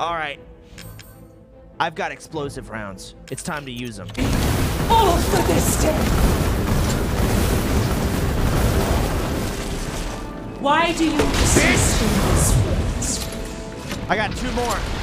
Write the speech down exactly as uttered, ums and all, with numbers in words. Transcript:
All right. I've got explosive rounds. It's time to use them. All for this day. Why do you insist on this? I got two more.